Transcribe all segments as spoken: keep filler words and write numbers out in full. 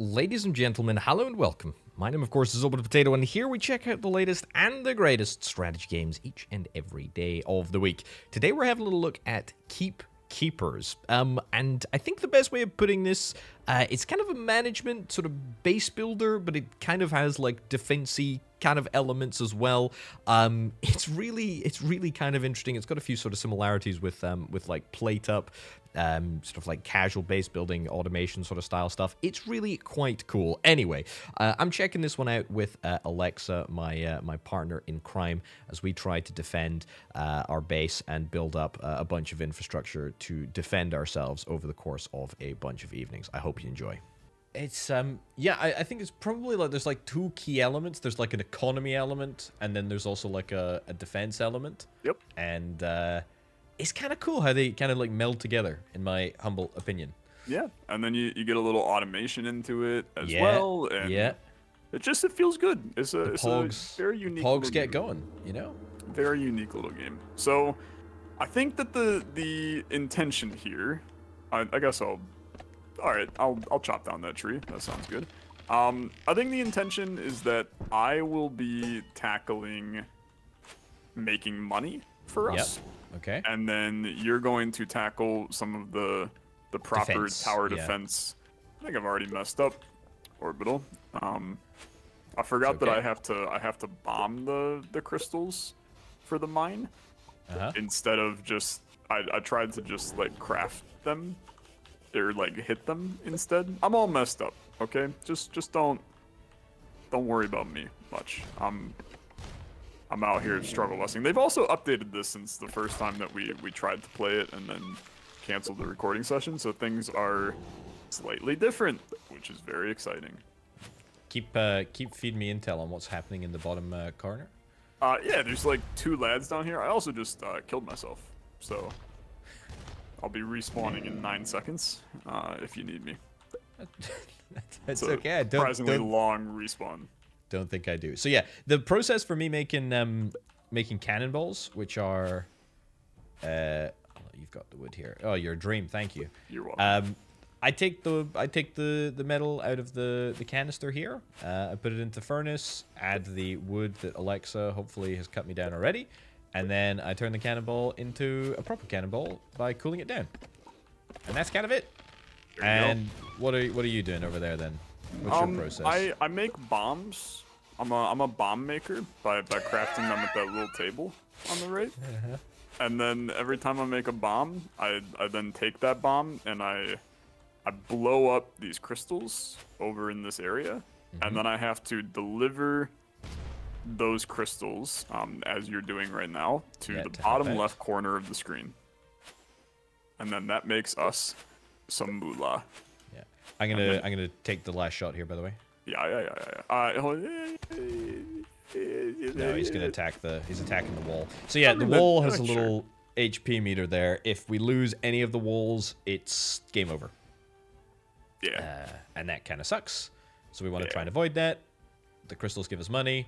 Ladies and gentlemen, hello and welcome. My name, of course, is Orbital Potato, and here we check out the latest and the greatest strategy games each and every day of the week. Today we're having a little look at Keep Keepers, um, and I think the best way of putting this, uh, it's kind of a management sort of base builder, but it kind of has like defensive kind of elements as well. Um, it's really, it's really kind of interesting. It's got a few sort of similarities with um, with like Plate Up. Um, sort of like casual base building, automation sort of style stuff. It's really quite cool. Anyway, uh, I'm checking this one out with uh, Alexa, my uh, my partner in crime, as we try to defend uh, our base and build up uh, a bunch of infrastructure to defend ourselves over the course of a bunch of evenings. I hope you enjoy. It's, um, yeah, I, I think it's probably like, there's like two key elements. There's like an economy element, and then there's also like a, a defense element. Yep. And, uh... it's kind of cool how they kind of like meld together, in my humble opinion. Yeah, and then you, you get a little automation into it as yeah, well. And yeah, it just it feels good. It's a, it's pogs, a very unique. Pogs get game. going, you know. Very unique little game. So, I think that the the intention here, I, I guess I'll, all right, I'll I'll chop down that tree. That sounds good. Um, I think the intention is that I will be tackling making money for us. Yep. Okay. And then you're going to tackle some of the the proper defense. tower defense. Yeah. I think I've already messed up Orbital. Um, I forgot okay. that I have to I have to bomb the the crystals for the mine uh-huh. instead of just I, I tried to just like craft them or like hit them instead. I'm all messed up. Okay, just just don't don't worry about me much. I'm. I'm out here struggle busting. They've also updated this since the first time that we, we tried to play it and then canceled the recording session, so things are slightly different, which is very exciting. Keep uh, keep feeding me intel on what's happening in the bottom uh, corner. Uh, yeah, there's like two lads down here. I also just uh, killed myself, so I'll be respawning in nine seconds uh, if you need me. That's so okay. I don't, surprisingly don't... long respawn. Don't think I do. So yeah, the process for me making um making cannonballs, which are uh oh, you've got the wood here. Oh, you're a dream. Thank you. You're welcome. Um, I take the I take the the metal out of the the canister here. Uh, I put it into furnace. Add the wood that Alexa hopefully has cut me down already, and then I turn the cannonball into a proper cannonball by cooling it down. And that's kind of it. And go. what are what are you doing over there then? What's um, your process? I, I make bombs. I'm a I'm a bomb maker by, by crafting them at that little table on the right. Uh-huh. And then every time I make a bomb, I I then take that bomb and I I blow up these crystals over in this area, mm-hmm. and then I have to deliver those crystals um, as you're doing right now to that the bottom effect. left corner of the screen. And then that makes us some moolah. I'm gonna then, I'm gonna take the last shot here, by the way. Yeah, yeah, yeah, yeah. Uh, oh, no, he's gonna attack the he's attacking the wall. So yeah, the wall has a little sure. H P meter there. If we lose any of the walls, it's game over. Yeah. Uh, and that kind of sucks. So we want to yeah. try and avoid that. The crystals give us money,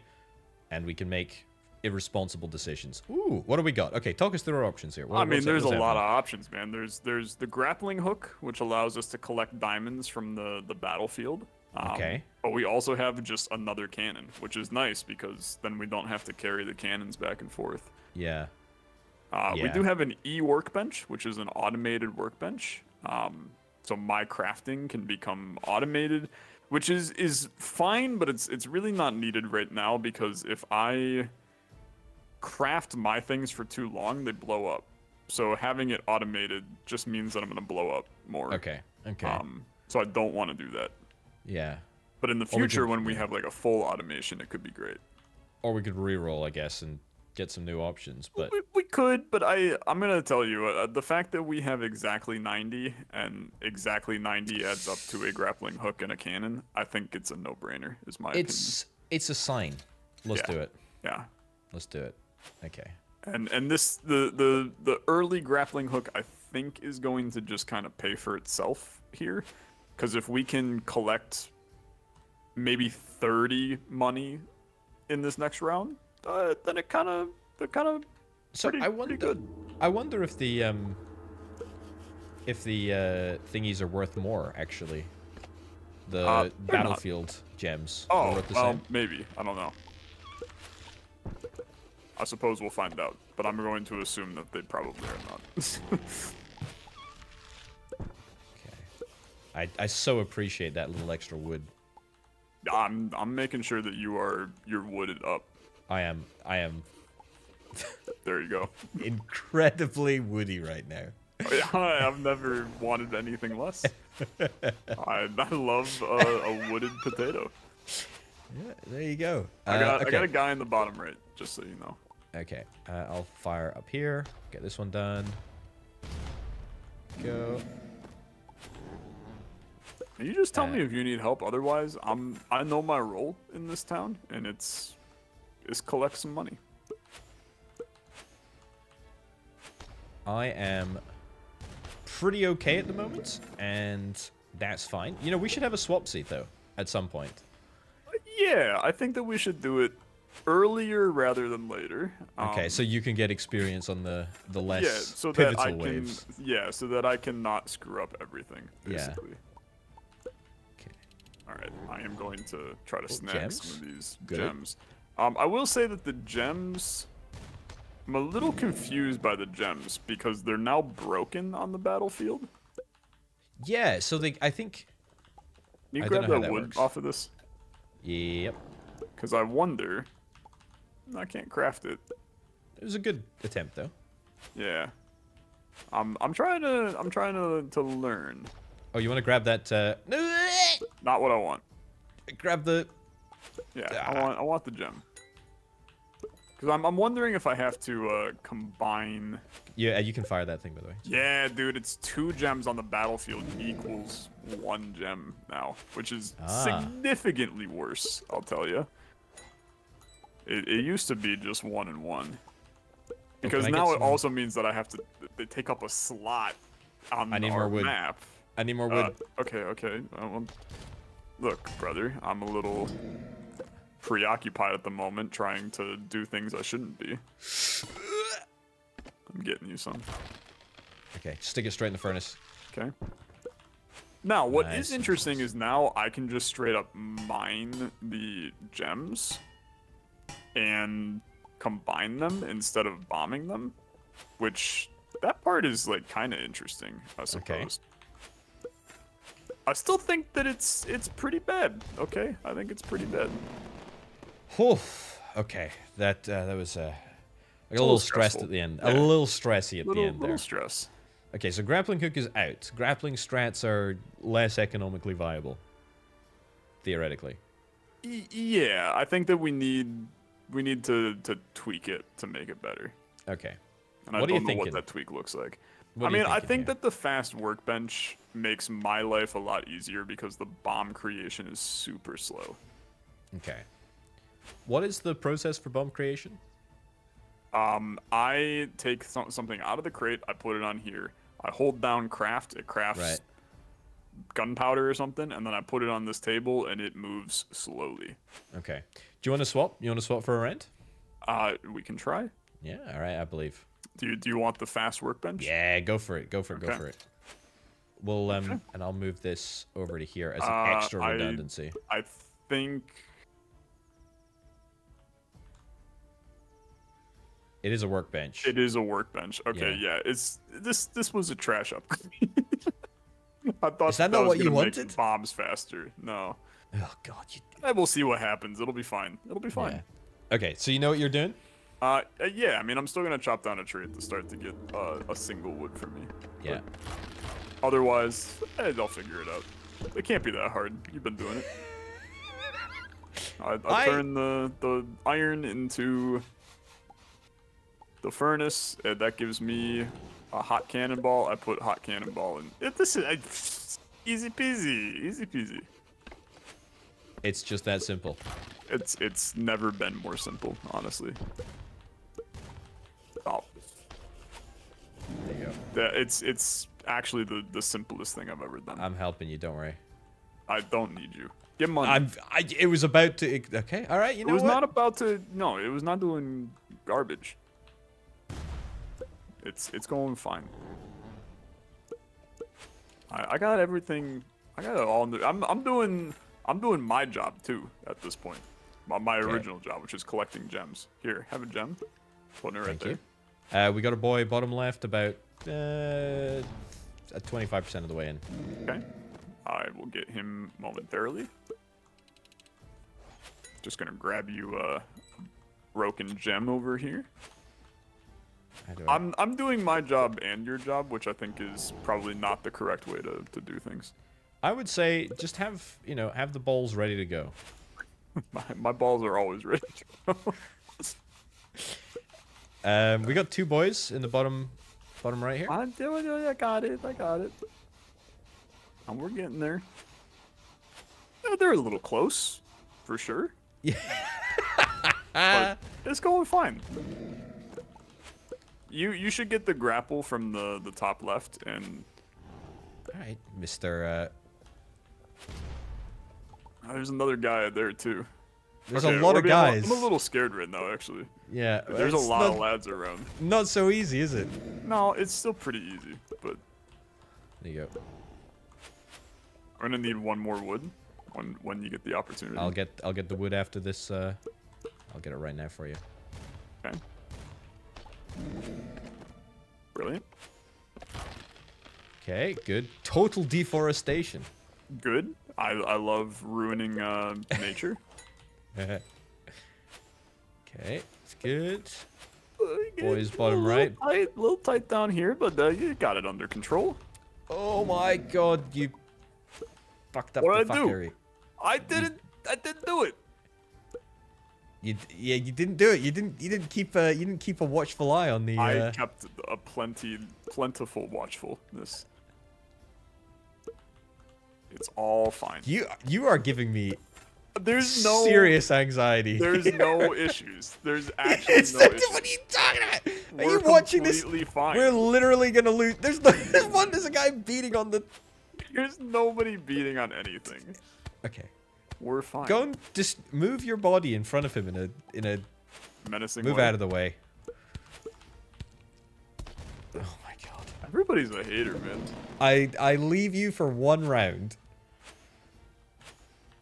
and we can make irresponsible decisions. Ooh, what do we got? Okay, talk us through our options here. What, I mean, there's a lot of options, man. There's there's the grappling hook, which allows us to collect diamonds from the, the battlefield. Um, okay. But we also have just another cannon, which is nice because then we don't have to carry the cannons back and forth. Yeah. Uh, yeah. We do have an e-workbench, which is an automated workbench. Um, so my crafting can become automated, which is, is fine, but it's it's really not needed right now because if I... craft my things for too long, they blow up. So having it automated just means that I'm going to blow up more. Okay. Okay. Um, so I don't want to do that. Yeah. But in the future, we could, when we have like a full automation, it could be great. Or we could reroll, I guess, and get some new options. But we, we could. But I, I'm going to tell you, uh, the fact that we have exactly ninety and exactly ninety adds up to a grappling hook and a cannon. I think it's a no-brainer. Is my it's, opinion. It's a sign. Let's yeah. do it. Yeah. Let's do it. Okay. And and this the the the early grappling hook I think is going to just kind of pay for itself here, because if we can collect maybe thirty money in this next round, uh, then it kind of it kind of. So pretty, I wonder. Good. I wonder if the um if the uh, thingies are worth more actually. the uh, battlefield not. gems. Oh, well, same. maybe. I don't know. I suppose we'll find out, but I'm going to assume that they probably are not. Okay. I, I so appreciate that little extra wood. I'm I'm making sure that you are you're wooded up. I am I am. There you go. Incredibly woody right now. I, I've never wanted anything less. I, I love uh, a wooded potato. Yeah, there you go. Uh, I, got, okay. I got a guy in the bottom right, just so you know. Okay, uh, I'll fire up here. Get this one done. Go. Can you just tell uh, me if you need help? Otherwise, I'm I know my role in this town, and it's is collect some money. I am pretty okay at the moment, and that's fine. You know, we should have a swap seat though at some point. Yeah, I think that we should do it earlier rather than later. Okay, um, so you can get experience on the the less yeah, so pivotal that I waves. Can, yeah, so that I can not screw up everything. Basically. Yeah. Okay. All right, I am going to try to oh, snag gems? some of these Good. gems. Um, I will say that the gems. I'm a little confused by the gems because they're now broken on the battlefield. Yeah, so they. I think. Can you I grab that wood works. off of this? Yep. Because I wonder. I can't craft it. It was a good attempt, though. Yeah. I'm. I'm trying to. I'm trying to to learn. Oh, you want to grab that? Uh... Not what I want. Grab the. Yeah, ah. I want. I want the gem. Because I'm, I'm wondering if I have to uh, combine... Yeah, you can fire that thing, by the way. Yeah, dude, it's two gems on the battlefield equals one gem now, which is ah. significantly worse, I'll tell you. It, it used to be just one and one. Because oh, now it also means that I have to... They take up a slot on I need our more wood. map. I need more wood. Uh, okay, okay. Um, look, brother, I'm a little... preoccupied at the moment trying to do things I shouldn't be. I'm getting you some. Okay, stick it straight in the furnace. Okay. Now, what nice. is interesting is now I can just straight up mine the gems and combine them instead of bombing them, which that part is like kind of interesting, I suppose. Okay. I still think that it's it's pretty bad. Okay, I think it's pretty bad. Oof. Okay, that uh, that was uh, I got a, a little stressed stressful. at the end. Yeah. A little stressy at little, the end there. Little stress. Okay, so grappling hook is out. Grappling strats are less economically viable, theoretically. Y yeah, I think that we need we need to to tweak it to make it better. Okay. And I what don't know thinking? what that tweak looks like. What I mean, I think here? that the fast workbench makes my life a lot easier because the bomb creation is super slow. Okay. What is the process for bomb creation? Um, I take some, something out of the crate, I put it on here. I hold down craft, it crafts right. gunpowder or something, and then I put it on this table and it moves slowly. Okay. Do you want to swap? You want to swap for a rent? Uh, we can try. Yeah, all right, I believe. Do you, do you want the fast workbench? Yeah, go for it, go for it, okay. go for it. We'll, um, okay. and I'll move this over to here as an uh, extra redundancy. I, I think... It is a workbench. It is a workbench. Okay, yeah. yeah it's this. This was a trash upgrade. I thought is that, that not was what you wanted? Bombs faster. No. Oh God. You... I will see what happens. It'll be fine. It'll be fine. Yeah. Okay. So you know what you're doing? Uh, yeah. I mean, I'm still gonna chop down a tree at the start to get uh, a single wood for me. Yeah. But otherwise, eh, they'll figure it out. It can't be that hard. You've been doing it. I, I, I turned the the iron into. The furnace uh, that gives me a hot cannonball. I put hot cannonball in. It, this is I, easy peasy, easy peasy. It's just that simple. It's it's never been more simple, honestly. Oh, there you go. That, it's it's actually the the simplest thing I've ever done. I'm helping you. Don't worry. I don't need you. Get money. I'm, I, it was about to. Okay. All right. You know what? It was what? not about to. No, it was not doing garbage. It's it's going fine. I, I got everything I got it all new. I'm I'm doing I'm doing my job too at this point. My, my okay. original job, which is collecting gems. Here, have a gem. Putting it right Thank there. You. Uh, we got a boy bottom left about uh twenty-five percent of the way in. Okay. I will get him momentarily. Just gonna grab you a broken gem over here. I'm I'm doing my job and your job, which I think is probably not the correct way to, to do things. I would say just have you know have the balls ready to go. my, my balls are always ready to go. um, we got two boys in the bottom bottom right here. I'm doing it. I got it. I got it. And we're getting there. Yeah, they're a little close, for sure. Yeah. But it's going fine. You you should get the grapple from the the top left and. All right, Mister Uh... Oh, there's another guy there too. There's okay, a lot of guys. I'm a, I'm a little scared right now, actually. Yeah. There's a lot not, of lads around. Not so easy, is it? No, it's still pretty easy, but. There you go. I'm gonna need one more wood when when you get the opportunity. I'll get I'll get the wood after this. Uh, I'll get it right now for you. Okay. Brilliant. Okay, good. Total deforestation. Good. I I love ruining uh, nature. Okay, it's good. Boys, bottom right. A little tight, little tight down here, but uh, you got it under control. Oh my God, you. Fucked up what the I fuckery. Do? I didn't. I didn't do it. You yeah, you didn't do it. You didn't. You didn't keep a. You didn't keep a watchful eye on the. I uh... kept a plenty, plentiful watchfulness. It's all fine. You you are giving me. There's no serious anxiety. There's no issues. There's actually it's no issues. What are you talking about? We're are you watching this? Fine. We're literally gonna lose. There's no. There's one. There's a guy beating on the. There's nobody beating on anything. Okay, we're fine. Go and just move your body in front of him in a in a menacing. Move way. Out of the way. Oh my God! Everybody's a hater, man. I I leave you for one round.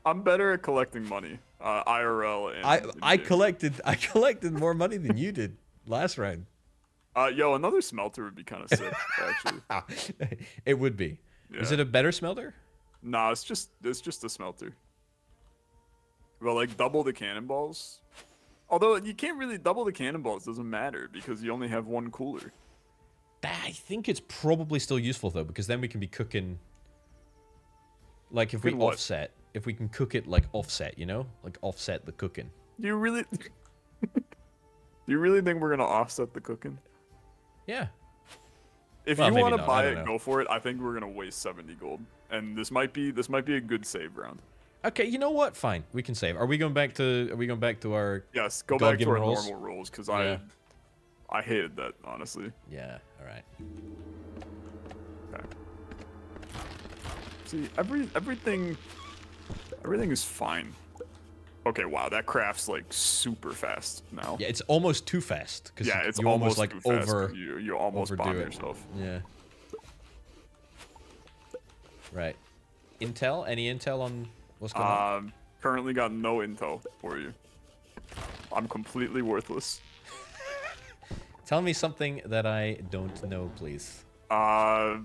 I'm better at collecting money, uh, I R L. And I I collected I collected more money than you did last round. Uh, yo, another smelter would be kind of sick, actually. It would be. Yeah. Is it a better smelter? No, nah, it's just it's just a smelter. Well, like double the cannonballs. Although you can't really double the cannonballs, doesn't matter because you only have one cooler. I think it's probably still useful though because then we can be cooking. Like if Good we what? offset, if we can cook it like offset, you know, like offset the cooking. Do you really? Do you really think we're gonna offset the cooking? Yeah. If well, you want to buy it, know. Go for it. I think we're gonna waste seventy gold, and this might be this might be a good save round. Okay, you know what? Fine, we can save. Are we going back to Are we going back to our yes? Go back to our rules? normal rules because yeah. I I hated that honestly. Yeah. All right. Okay. See, every everything everything is fine. Okay, wow, that craft's like super fast now. Yeah, it's almost too fast. Yeah, it's you almost, almost like too over. Fast. You you almost bomb yourself. Yeah. Right. Intel? Any intel on what's going uh, on? Currently got no intel for you. I'm completely worthless. Tell me something that I don't know, please. Uh.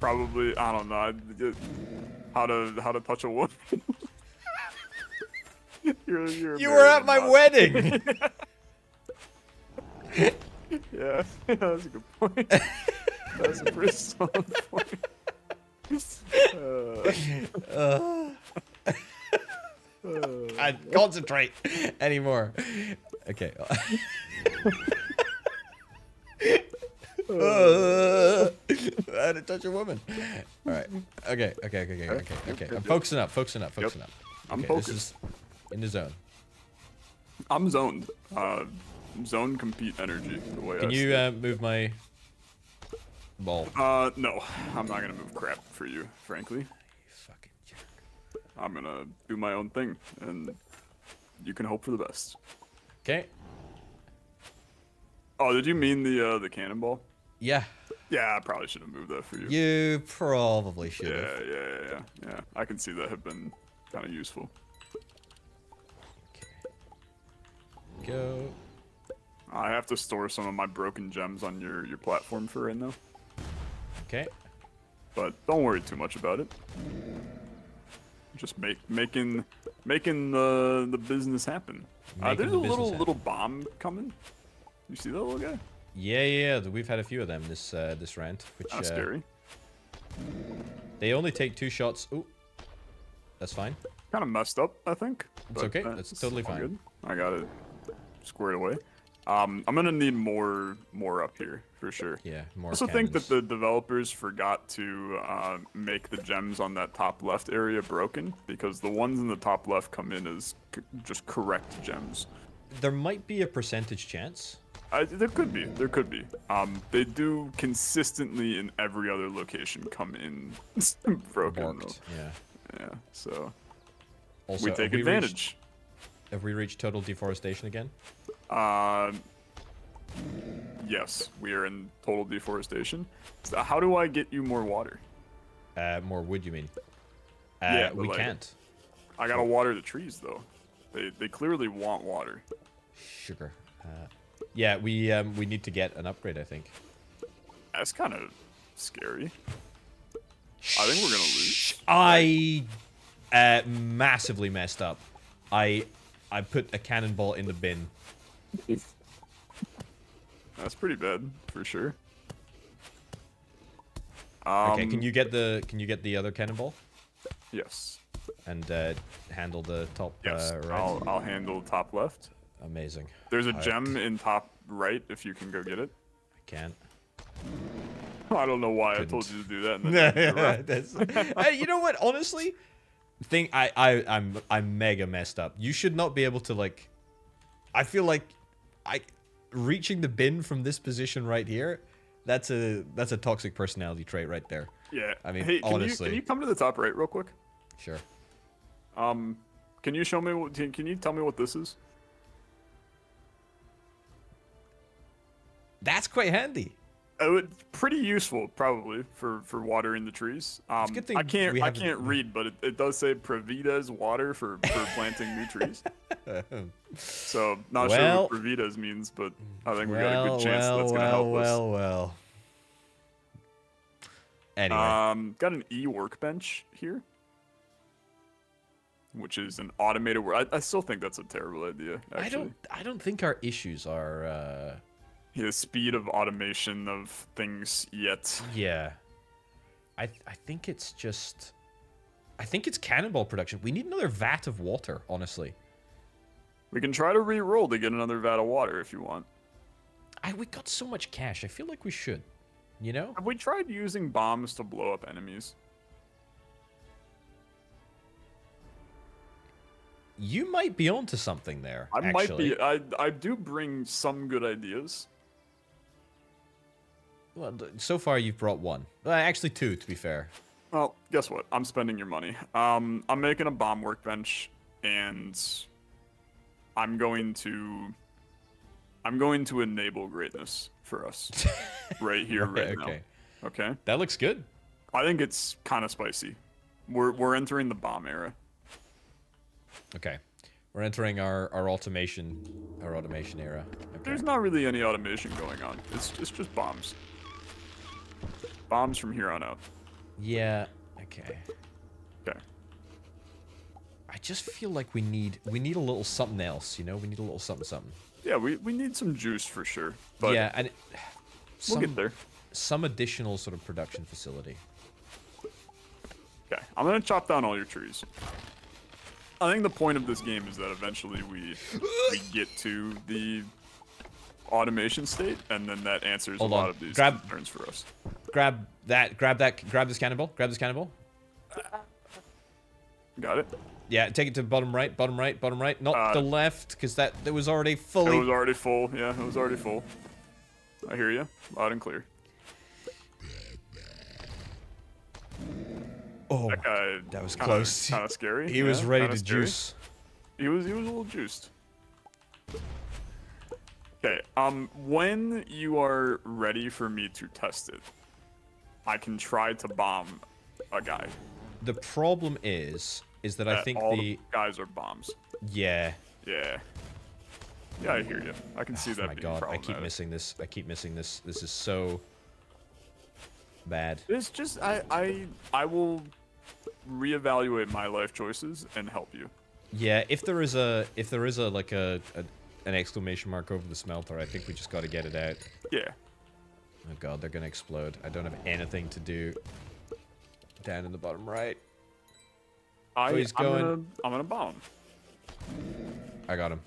Probably I don't know how to how to touch a woman. you're, you're you were at my not. wedding. yeah. yeah, that's a good point. That's a pretty solid point. Uh, uh, I can't concentrate anymore. Okay. Uh, I had to touch a woman. All right. Okay. Okay. Okay. Okay. Okay. Okay. I'm focusing up. Focusing up. Focusing yep. up. Okay, I'm focused. This is in the zone. I'm zoned. Uh, zone compete energy. The way Can I you uh, move my ball? Uh, no. I'm not gonna move crap for you, frankly. You fucking jerk. I'm gonna do my own thing, and you can hope for the best. Okay. Oh, did you mean the uh, the cannonball? Yeah. Yeah, I probably should have moved that for you. You probably should have. Yeah, yeah, yeah, yeah, yeah. I can see that have been kind of useful. Okay. Go. I have to store some of my broken gems on your, your platform for right now. Okay. But don't worry too much about it. Just make making making the the business happen. Uh, there's a little happen. little bomb coming. You see that little guy? Yeah, yeah, yeah. We've had a few of them this uh, this rant. Which, that's uh, scary. They only take two shots. Ooh, that's fine. Kind of messed up, I think. It's okay. That's totally fine. Good. I got it squared away. Um, I'm gonna need more more up here for sure. Yeah, more. I also cannons. think that the developers forgot to uh, make the gems on that top left area broken, because the ones in the top left come in as c just correct gems. There might be a percentage chance. I, there could be. There could be. Um, they do consistently in every other location come in broken. Borked, yeah. Yeah. So also, we take have advantage. We reached, have we reached total deforestation again? Uh, yes, we are in total deforestation. So how do I get you more water? Uh, more wood, you mean? Uh, yeah, we like, can't. I gotta water the trees though. They they clearly want water. Sugar. Uh, yeah, we um we need to get an upgrade, I think. That's kind of scary. I think we're gonna lose. I uh massively messed up. I I put a cannonball in the bin. That's pretty bad for sure. Um, okay, can you get the can you get the other cannonball? Yes. And uh, handle the top. Yes, uh, right? I'll I'll handle top left. Amazing. There's a I gem in top right if you can go get it. I can't. I don't know why Couldn't. I told you to do that. And then That's, uh, you know what? Honestly, thing I I I'm I'm mega messed up. You should not be able to like. I feel like I reaching the bin from this position right here, that's a that's a toxic personality trait right there. Yeah. I mean, hey, can honestly. You, can you come to the top right real quick? Sure. Um, can you show me what can you tell me what this is? That's quite handy. Oh, it's pretty useful probably for for watering the trees. Um, it's a good thing I can't I can't read, but it, it does say Pravita's water for, for planting new trees. So not well, sure what Pravita's means, but I think we well, got a good chance well, that's gonna well, help well, us. Well, well, anyway, um, got an E workbench here, which is an automated work. I, I still think that's a terrible idea. Actually. I don't I don't think our issues are. Uh... The speed of automation of things yet. Yeah, I th I think it's just, I think it's cannonball production. We need another vat of water, honestly. We can try to re-roll to get another vat of water if you want. I we got so much cash. I feel like we should, you know. Have we tried using bombs to blow up enemies? You might be onto something there. I actually. might be. I I do bring some good ideas. Well, so far you've brought one. Well, actually two, to be fair. Well, guess what? I'm spending your money. Um, I'm making a bomb workbench, and I'm going to, I'm going to enable greatness for us, right here, right, right okay. now. Okay. That looks good. I think it's kind of spicy. We're we're entering the bomb era. Okay. We're entering our, our automation our automation era. Okay. There's not really any automation going on. It's it's just bombs. Bombs from here on out. Yeah, okay. Okay. I just feel like we need we need a little something else, you know? We need a little something something. Yeah, we, we need some juice for sure. But yeah, and it, some, we'll get there. Some additional sort of production facility. Okay. I'm gonna chop down all your trees. I think the point of this game is that eventually we, we get to the automation state, and then that answers Hold a lot on. of these grab, concerns for us. Grab that, grab that, grab this cannonball, grab this cannonball. Got it. Yeah, take it to bottom right, bottom right, bottom right, not uh, the left, because that, that was already fully... It was already full, yeah, it was already full. I hear you, loud and clear. Oh, that, guy, that was kinda, close. Kind of scary. He yeah, was ready to scary. juice. He was he was a little juiced. Okay, Okay, um, when you are ready for me to test it, I can try to bomb a guy. The problem is, is that, that I think all the... the guys are bombs. Yeah. Yeah. Yeah, I hear you. I can oh, see that. Oh my god, I keep missing this. I keep missing this. This is so bad. It's just, I, I, I will reevaluate my life choices and help you. Yeah, if there is a, if there is a like a, a an exclamation mark over the smelter, I think we just got to get it out. Yeah. Oh god, they're gonna explode. I don't have anything to do. Down in the bottom right. I, oh, he's I'm going. Gonna, I'm gonna bomb. I got him.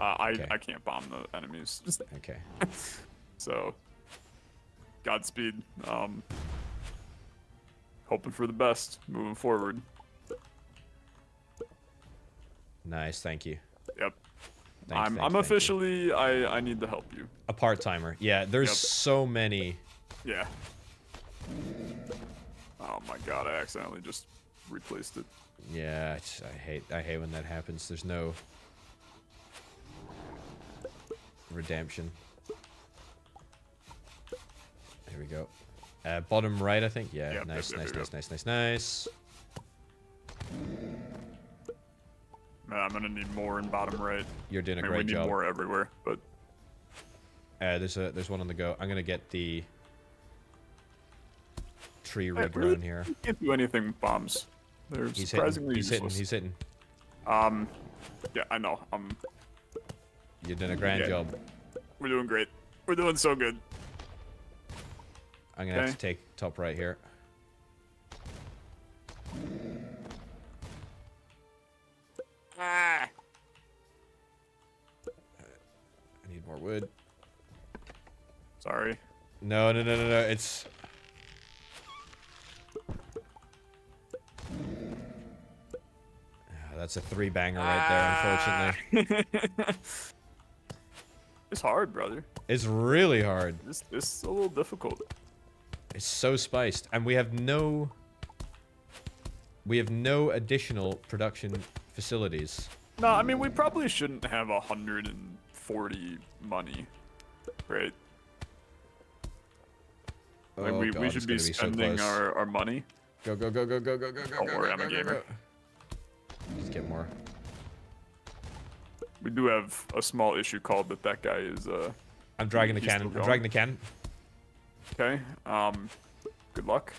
Uh, I okay. I can't bomb the enemies. Okay. So, Godspeed. Um, hoping for the best, moving forward. Nice, thank you. Yep. Thanks, I'm thanks, I'm thank officially you. I I need to help you. A part timer. Yeah. There's yep. so many. Yeah. Oh my god! I accidentally just replaced it. Yeah, I, just, I hate I hate when that happens. There's no redemption. Here we go. Uh, bottom right, I think. Yeah. Yep, nice, yep, nice, yep, nice, yep. nice, nice, nice, nice. Man, I'm gonna need more in bottom right. You're doing a I mean, great we job. We need more everywhere, but. Uh, there's a there's one on the go. I'm gonna get the. Tree rig really around here. Can't do anything with bombs. They're he's surprisingly hitting. He's useless. Hitting. He's hitting. Um, yeah, I know. Um, you're doing a grand yeah. job. We're doing great. We're doing so good. I'm gonna okay. have to take top right here. Ah. I need more wood. Sorry. No, no, no, no, no. It's. That's a three banger right there, unfortunately. It's hard, brother. It's really hard. This is a little difficult. It's so spiced, and we have no. We have no additional production facilities. No, I mean we probably shouldn't have a hundred and forty money, right? Oh, like we, God, we should be spending be so our our money. Go go go go go go go go. Don't worry, go, I'm go, a gamer. Go, go. Just get more. We do have a small issue called that that guy is, uh... I'm dragging the cannon. I'm dragging the cannon. Okay. Um, good luck.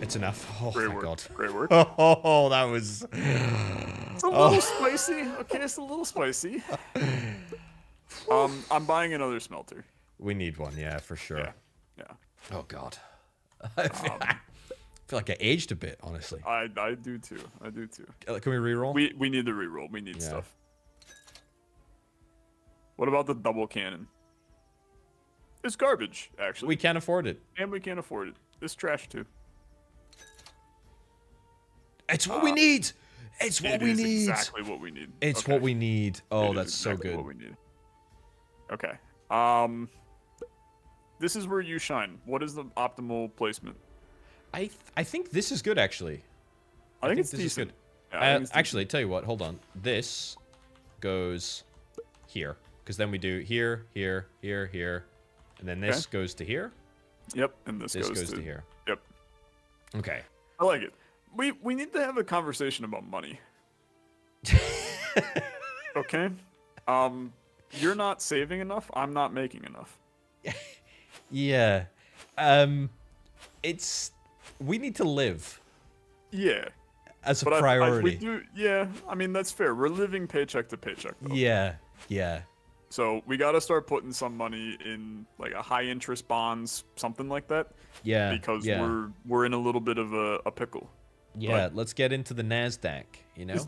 It's enough. Oh, Great my work. God. Great work. Oh, oh, oh that was... It's a little oh. spicy. Okay, it's a little spicy. um, I'm buying another smelter. We need one, yeah, for sure. Yeah. yeah. Oh, God. um, I feel like I aged a bit, honestly. I I do too. I do too. Can we reroll? We we need to reroll. We need yeah. stuff. What about the double cannon? It's garbage, actually. We can't afford it. And we can't afford it. It's trash too. It's what uh, we need. It's what it we is need. Exactly what we need. It's okay. what we need. Oh, it that's exactly so good. What we need. Okay. Um. This is where you shine. What is the optimal placement? I th I think this is good actually. I, I think, think it's this decent. Is good. Yeah, I uh, think it's actually, decent. Tell you what, hold on. This goes here because then we do here, here, here, here, and then this okay. goes to here. Yep, and this, this goes, goes to, to here. Yep. Okay. I like it. We we need to have a conversation about money. Okay. Um, you're not saving enough. I'm not making enough. Yeah. Um, it's. We need to live. Yeah. As a but priority. I, I, we do, yeah, I mean, that's fair. We're living paycheck to paycheck, though. Yeah, yeah. So we got to start putting some money in, like, a high-interest bonds, something like that. Yeah, Because yeah. we're we're in a little bit of a, a pickle. Yeah, but let's get into the NASDAQ, you know?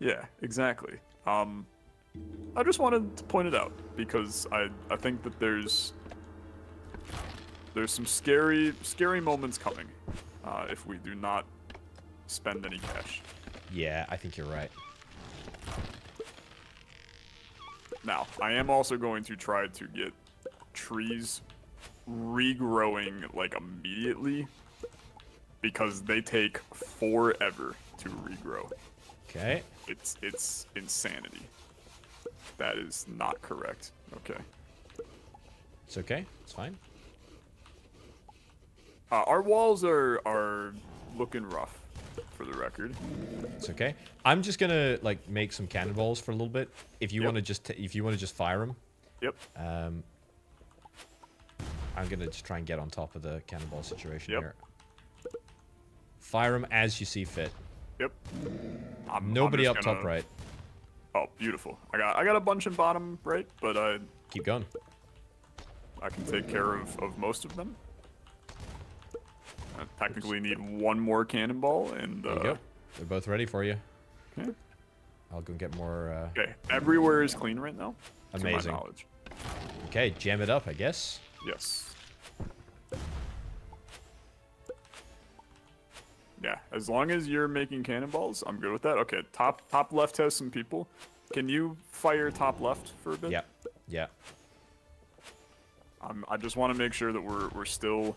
Yeah, exactly. Um, I just wanted to point it out, because I, I think that there's... There's some scary, scary moments coming uh, if we do not spend any cash. Yeah, I think you're right. Now, I am also going to try to get trees regrowing, like, immediately because they take forever to regrow. Okay. It's it's insanity. That is not correct. Okay. It's okay. It's fine. Uh, our walls are are looking rough, for the record. It's okay. I'm just gonna like make some cannonballs for a little bit. If you yep. want to just if you want to just fire them. Yep. Um. I'm gonna just try and get on top of the cannonball situation yep. here. Fire them as you see fit. Yep. I'm, Nobody I'm up gonna... top right. Oh, beautiful. I got I got a bunch in bottom right, but I keep going. I can take care of, of most of them. I technically need one more cannonball, and uh, there you go. They're both ready for you. Okay. I'll go and get more. Uh... Okay, everywhere is clean right now. Amazing. To my knowledge. Okay, jam it up, I guess. Yes. Yeah, as long as you're making cannonballs, I'm good with that. Okay, top top left has some people. Can you fire top left for a bit? Yeah. Yeah. I'm, I just want to make sure that we're we're still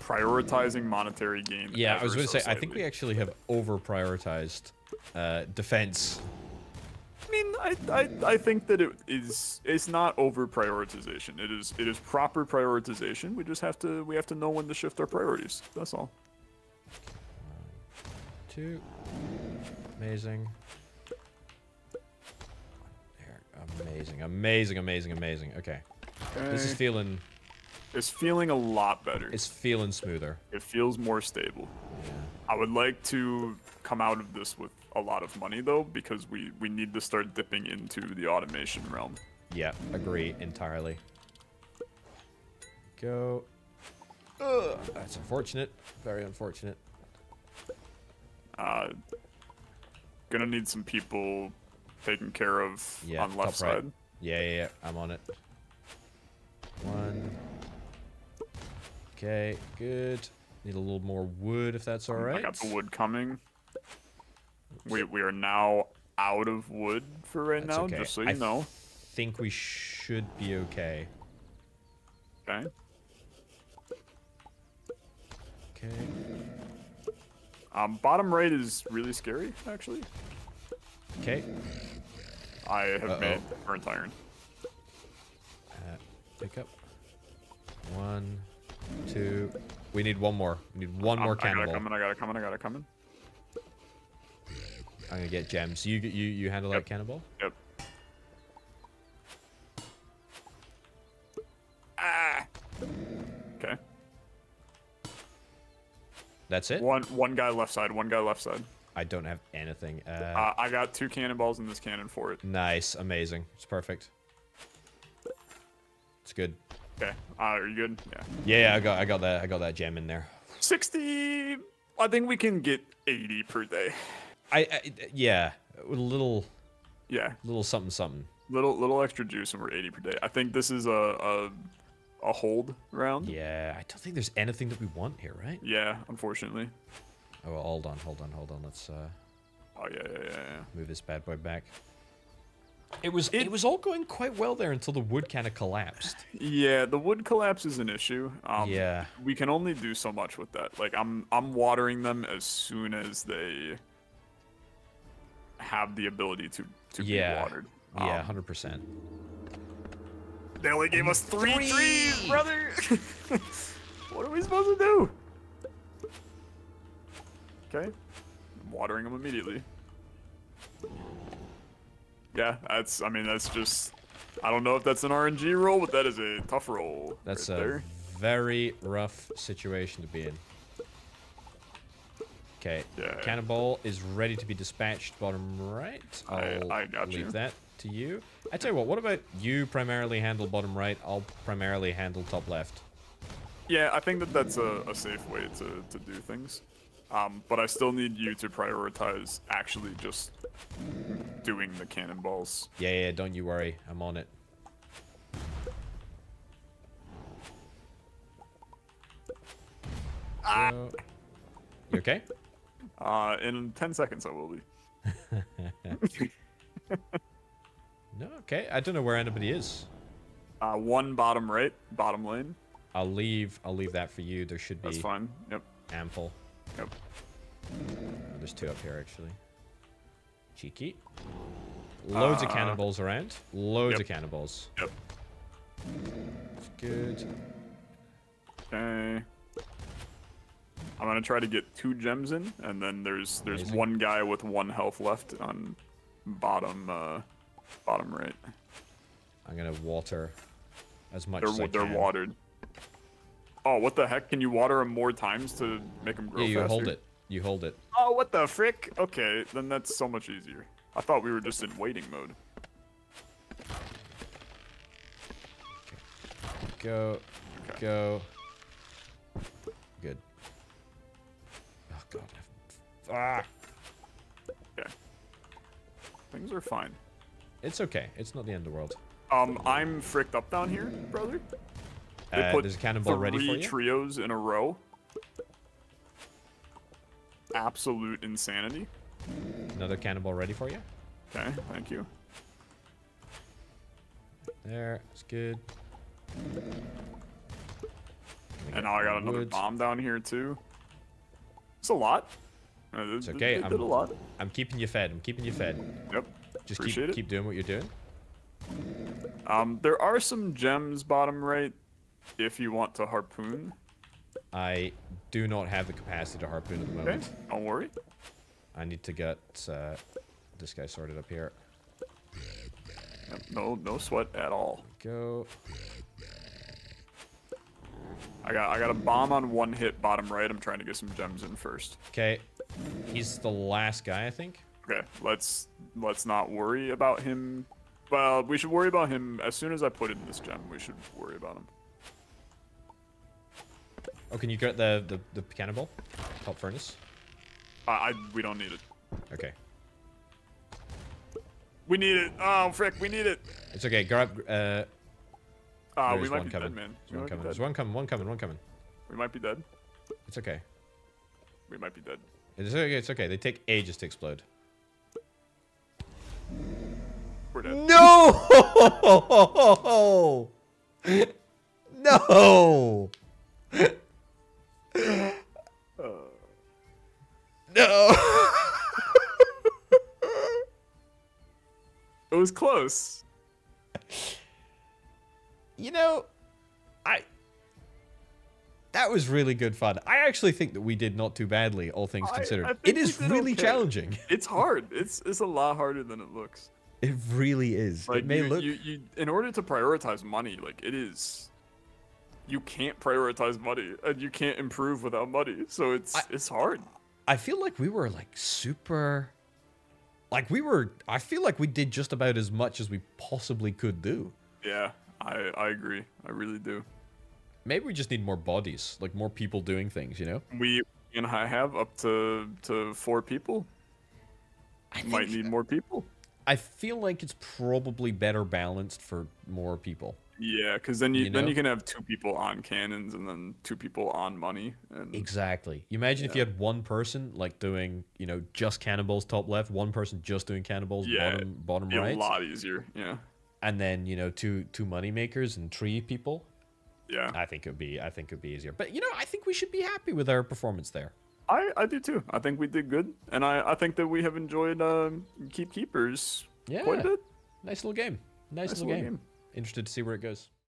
prioritizing monetary gain. Yeah, I was going to so say, slightly. I think we actually have over-prioritized uh, defense. I mean, I, I I think that it is it's not over-prioritization. It is it is proper prioritization. We just have to we have to know when to shift our priorities. That's all. One, two, amazing. There, amazing, amazing, amazing, amazing. Okay. Okay. This is feeling... It's feeling a lot better. It's feeling smoother. It feels more stable. Yeah. I would like to come out of this with a lot of money, though, because we, we need to start dipping into the automation realm. Yeah, agree entirely. Go. Ugh, that's unfortunate. Very unfortunate. Uh, gonna need some people taken care of yeah, on left side. Right. Yeah, yeah, yeah. I'm on it. One. Okay, good. Need a little more wood if that's all right. I got the wood coming. We we are now out of wood for right that's now, okay. just so you I know. I think we should be okay. Okay. Okay. Um, bottom right is really scary, actually. Okay. I have Uh-oh. made burnt iron. Pick up. One, two. We need one more. We need one I'm, more cannonball. I gotta come in, I gotta come in, I gotta come in. I'm gonna get gems. You you, you handle yep. that cannonball? Yep. Ah! Okay. That's it? One one guy left side, one guy left side. I don't have anything. Uh, uh, I got two cannonballs in this cannon for it. Nice, amazing. It's perfect. It's good. Okay. Uh, are you good? Yeah. Yeah, I got, I got that. I got that gem in there. Sixty. I think we can get eighty per day. I, I yeah, with a little. Yeah. Little something something. Little little extra juice, and we're eighty per day. I think this is a a, a hold round. Yeah, I don't think there's anything that we want here, right? Yeah, unfortunately. Oh, well, hold on, hold on, hold on. Let's. Uh, oh yeah, yeah, yeah, yeah. Move this bad boy back. It was it, it was all going quite well there until the wood kind of collapsed. Yeah, the wood collapse is an issue. Um, yeah, we can only do so much with that. Like I'm I'm watering them as soon as they have the ability to to yeah. be watered. Um, yeah, one hundred percent. They only gave us three, three. trees, brother. What are we supposed to do? Okay, I'm watering them immediately. Yeah, that's, I mean, that's just, I don't know if that's an R N G roll, but that is a tough roll. That's right a there. very rough situation to be in. Okay, yeah. Cannonball is ready to be dispatched bottom right. I'll I, I got leave you. that to you. I tell you what, what about you primarily handle bottom right, I'll primarily handle top left. Yeah, I think that that's a, a safe way to, to do things. Um, but I still need you to prioritize actually just doing the cannonballs. Yeah, yeah, don't you worry. I'm on it. Ah! So, you okay? Uh, in ten seconds I will be. No, okay. I don't know where anybody is. Uh, one bottom right, bottom lane. I'll leave, I'll leave that for you. There should be That's fine. Yep. ample. Yep. There's two up here, actually. Cheeky. Loads uh, of cannonballs around. Loads yep. of cannonballs. Yep. That's good. Okay. I'm gonna try to get two gems in, and then there's there's Amazing. one guy with one health left on bottom uh, bottom right. I'm gonna water as much. They're, as I they're can. watered. Oh, what the heck? Can you water them more times to make them grow? Yeah, you faster? hold it. You hold it. Oh, what the frick? Okay, then that's so much easier. I thought we were just in waiting mode. Okay. Go. Okay. Go. Good. Oh, God. Ah. Okay. Things are fine. It's okay. It's not the end of the world. Um, I'm fricked up down here, brother. They uh, put there's a cannonball ready for you. Three trios in a row. Absolute insanity. Another cannonball ready for you. Okay, thank you. There, it's good. And now I got another wood. bomb down here too. It's a lot. It's it, okay. It, it I'm, did a lot. I'm keeping you fed. I'm keeping you fed. Yep. Just Appreciate keep it. keep doing what you're doing. Um, there are some gems bottom right, if you want to harpoon. I do not have the capacity to harpoon at the moment. Okay, don't worry. I need to get uh, this guy sorted up here. No, no sweat at all. Go. I got, I got a bomb on one hit bottom right. I'm trying to get some gems in first. Okay, he's the last guy, I think. Okay, let's let's not worry about him. Well, we should worry about him as soon as I put in this gem. We should worry about him. Oh, can you get the the, the cannonball? Top furnace. Uh, I we don't need it. Okay. We need it. Oh frick, we need it. It's okay. Grab. Uh. Ah, uh, we might be coming. dead, man. There's one coming. There's one coming. One coming. One coming. We might be dead. It's okay. We might be dead. It's okay. It's okay. They take ages to explode. We're dead. No! No! uh. No. It was close. You know, I that was really good fun. I actually think that we did not too badly, all things I, considered. I it is really okay. challenging. It's hard. It's it's a lot harder than it looks. It really is. Like, it may you, look you, you in order to prioritize money, like it is you can't prioritize money and you can't improve without money. So it's I, it's hard. I feel like we were like super, like we were, I feel like we did just about as much as we possibly could do. Yeah, I, I agree. I really do. Maybe we just need more bodies, like more people doing things, you know? We and I have up to, to four people. I might need more people. I feel like it's probably better balanced for more people. Yeah, because then you, you know? then you can have two people on cannons and then two people on money. And exactly. You imagine yeah. if you had one person like doing, you know, just cannonballs top left, one person just doing cannonballs yeah, bottom bottom it'd be right. A lot easier. Yeah. And then you know two two money makers and three people. Yeah. I think it would be I think it would be easier. But you know I think we should be happy with our performance there. I I do too. I think we did good, and I I think that we have enjoyed um, Keep Keepers. Yeah. Quite a bit. Nice little game. Nice, nice little, little game. game. Interested to see where it goes.